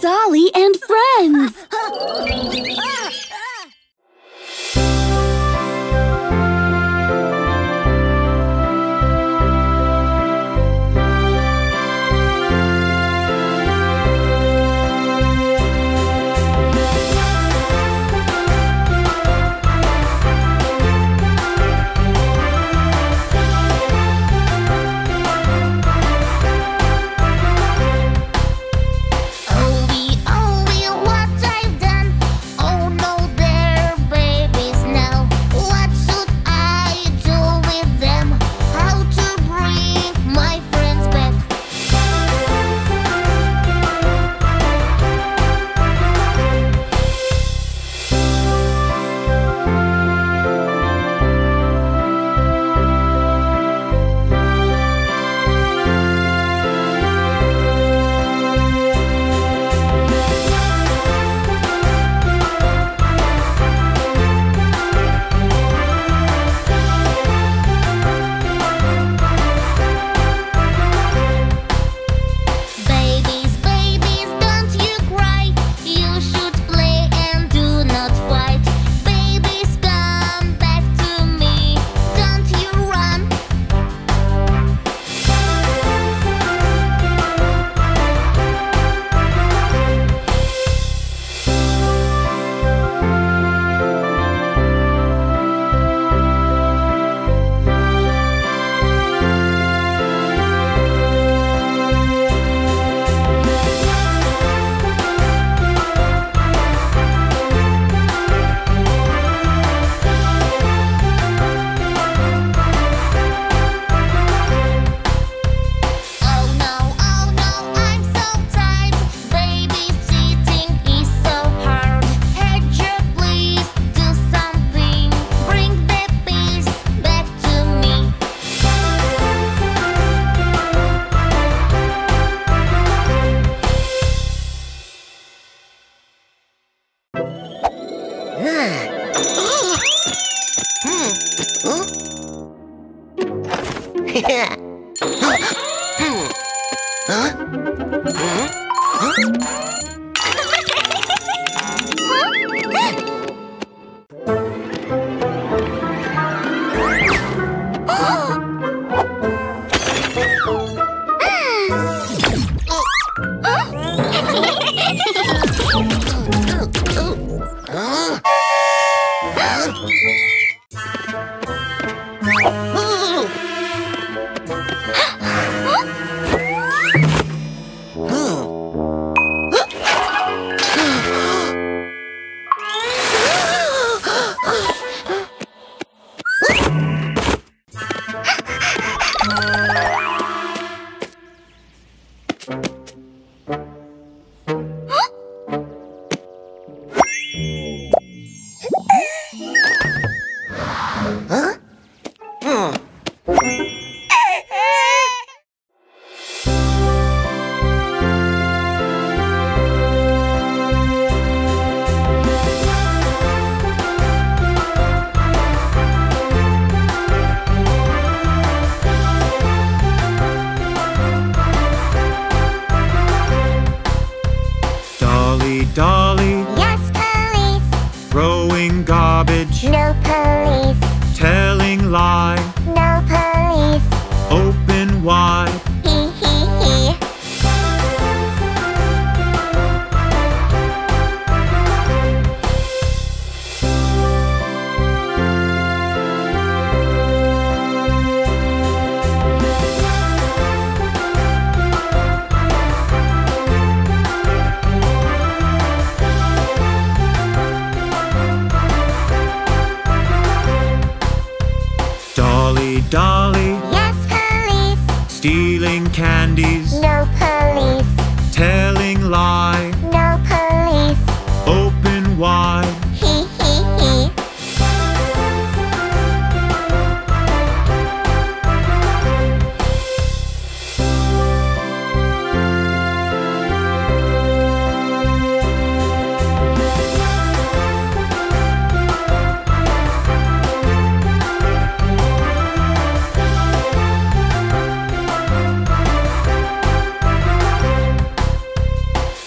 Dolly and Friends!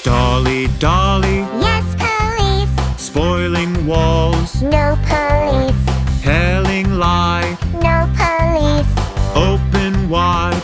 Dolly, Dolly. Yes, police. Spoiling walls. No, police. Telling lie. No, police. Open wide.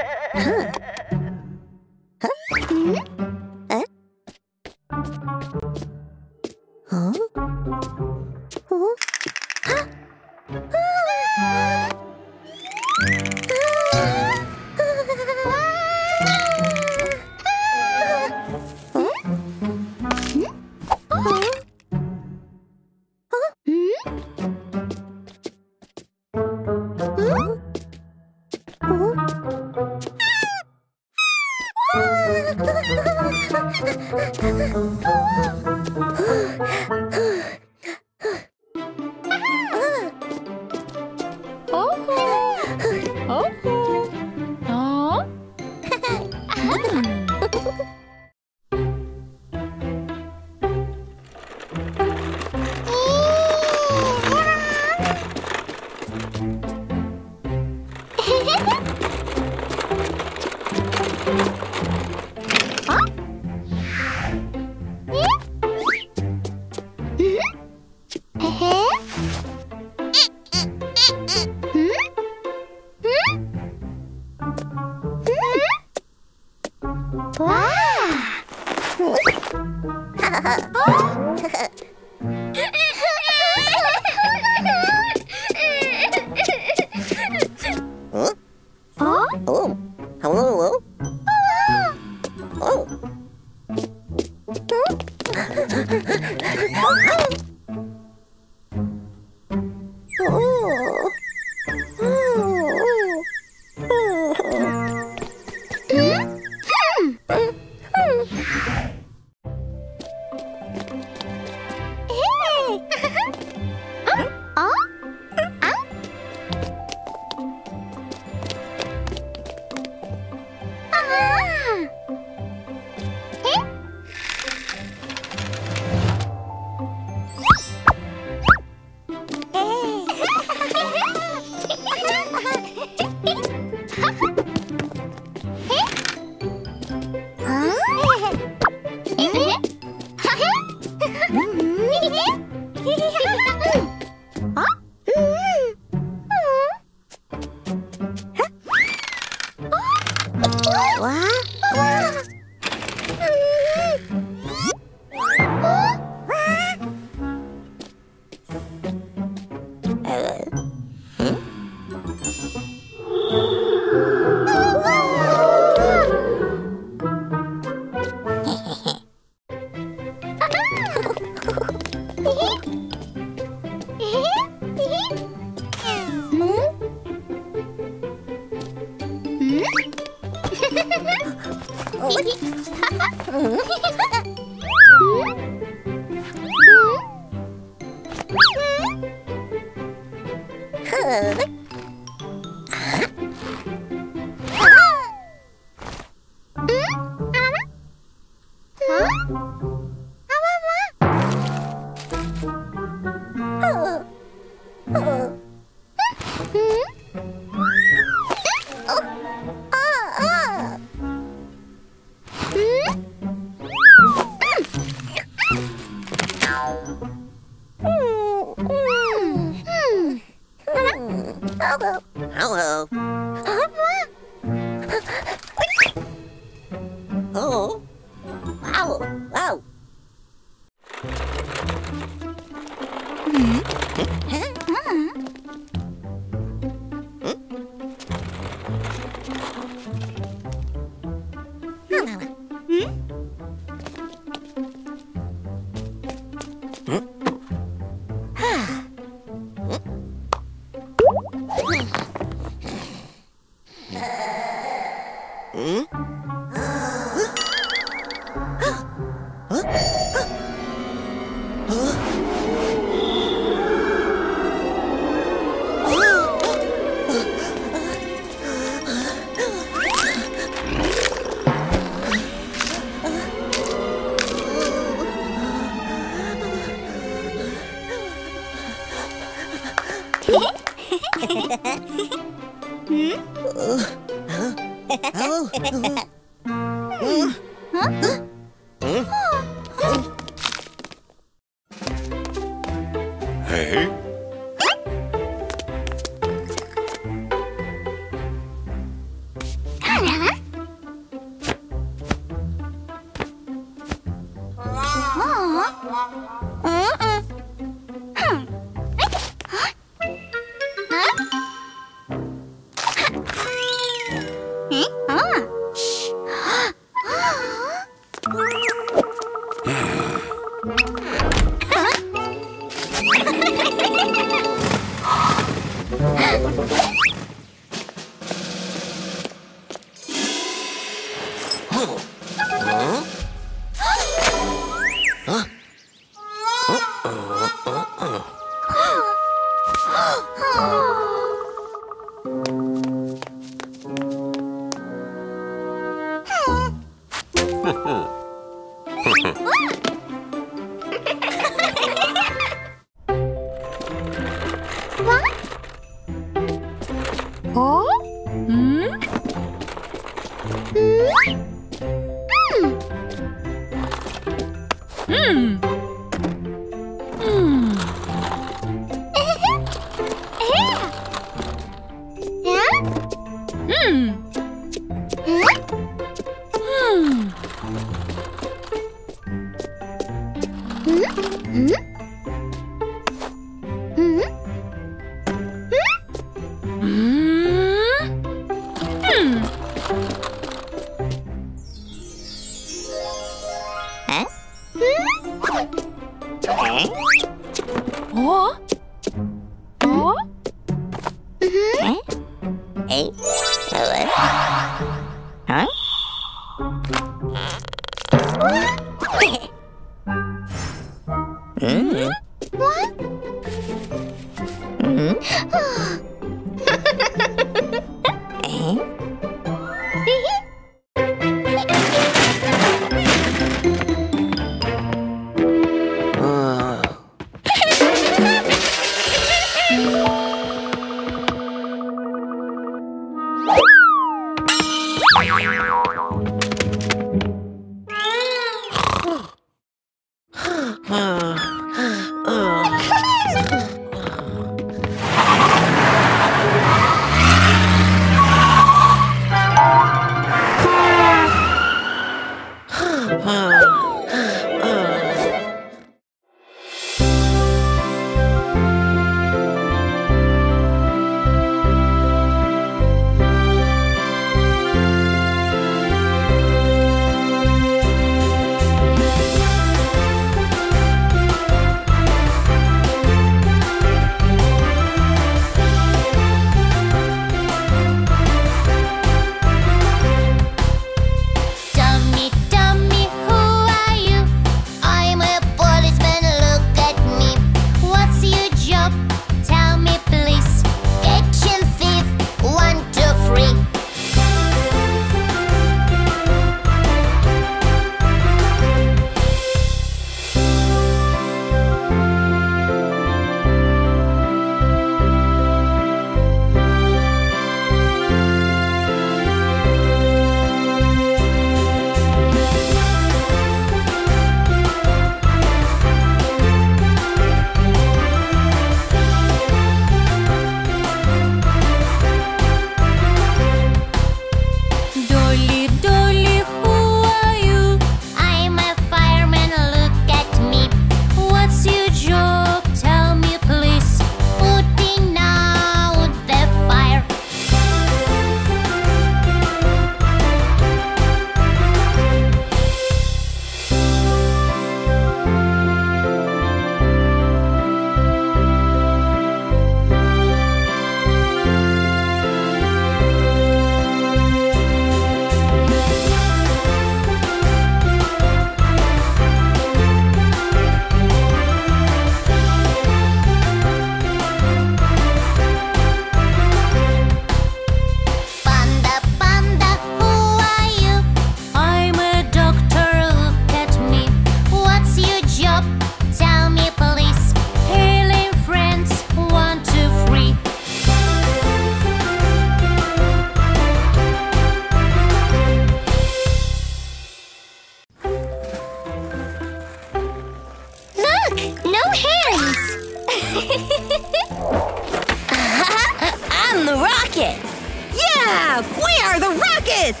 Yeah! We are the Rockets!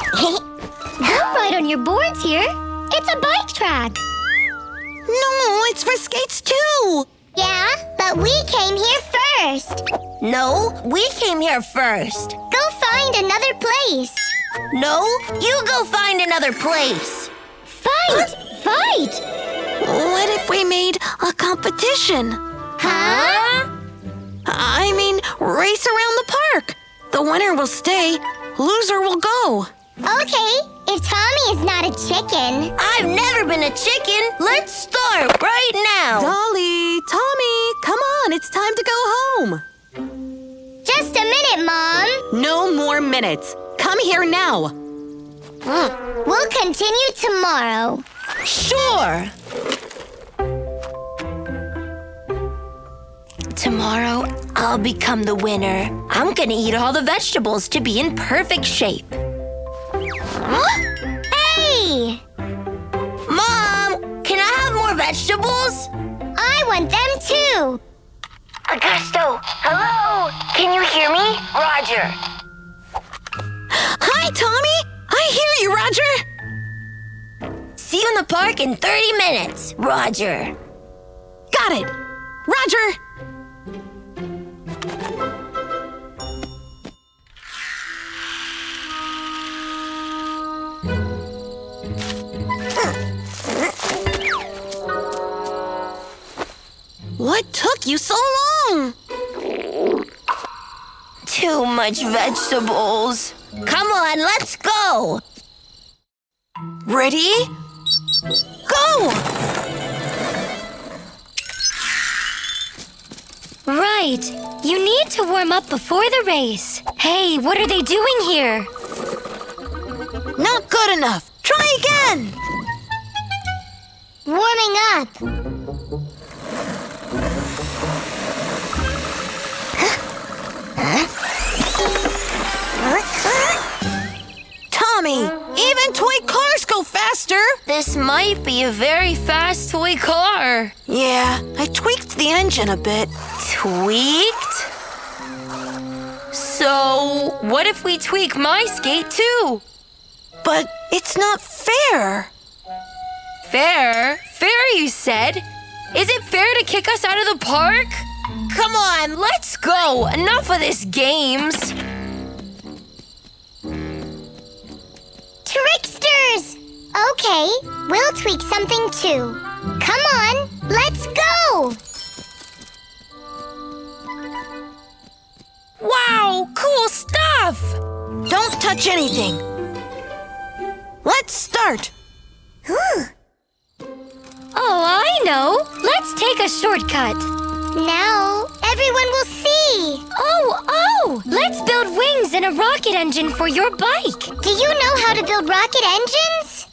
Don't ride on your boards here. It's a bike track. No, it's for skates too. Yeah, but we came here first. No, we came here first. Go find another place. No, you go find another place. Fight! Fight! What if we made a competition? Huh? I mean, race around the park. The winner will stay, loser will go. Okay, if Tommy is not a chicken. I've never been a chicken. Let's start right now. Dolly, Tommy, come on, it's time to go home. Just a minute, Mom. No more minutes. Come here now. We'll continue tomorrow. Sure. Tomorrow, I'll become the winner. I'm gonna eat all the vegetables to be in perfect shape. Huh? Hey! Mom, can I have more vegetables? I want them too. Augusto, hello? Can you hear me? Roger. Hi, Tommy. I hear you, Roger. See you in the park in 30 minutes, Roger. Got it. Roger. What took you so long? Too much vegetables. Come on, let's go. Ready? Go! Right. You need to warm up before the race. Hey, what are they doing here? Not good enough. Try again. Warming up. Tommy, even toy cars go faster. This might be a very fast toy car. Yeah, I tweaked the engine a bit. Tweaked? So, what if we tweak my skate too? But it's not fair. Fair? Fair, you said? Is it fair to kick us out of the park? Come on, let's go. Enough of this games. Tricksters! Okay, we'll tweak something too. Come on, let's go! Wow, cool stuff! Don't touch anything. Let's start. Oh, I know. Let's take a shortcut. Now everyone will see. Oh! Let's build wings and a rocket engine for your bike. Do you know how to build rocket engines?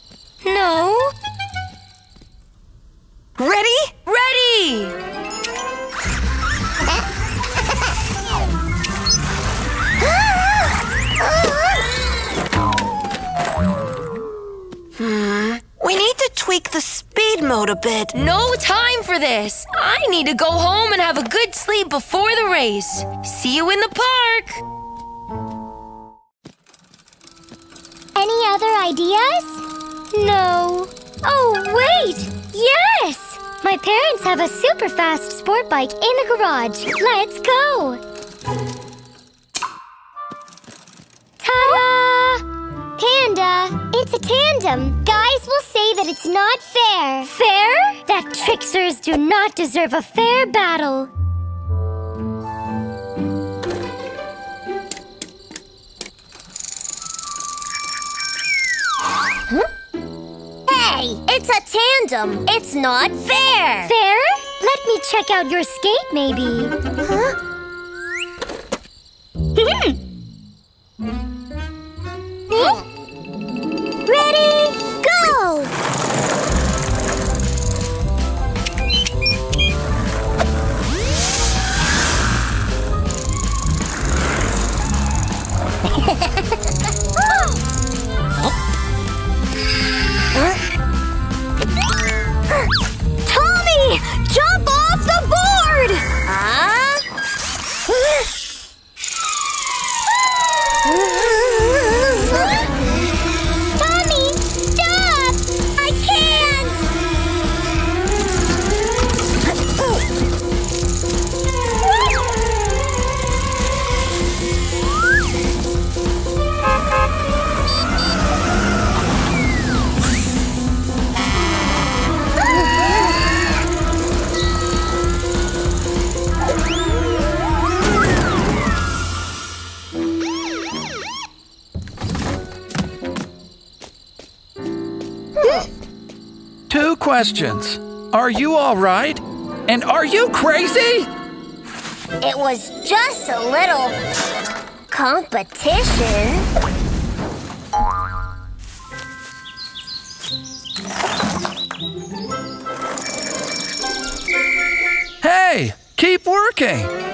No. Ready? Ready! We need to tweak the speed mode a bit. No time for this. I need to go home and have a good sleep before the race. See you in the park. Any other ideas? No. Oh, wait. Yes! My parents have a super fast sport bike in the garage. Let's go. Ta-da! Panda, it's a tandem. Guys will say that it's not fair. Fair? That tricksters do not deserve a fair battle. Hey, it's a tandem. It's not fair. Fair? Let me check out your skate, maybe. Ready, go! Tommy, jump on! questions. Are you all right? And are you crazy? It was just a little competition. Hey, keep working.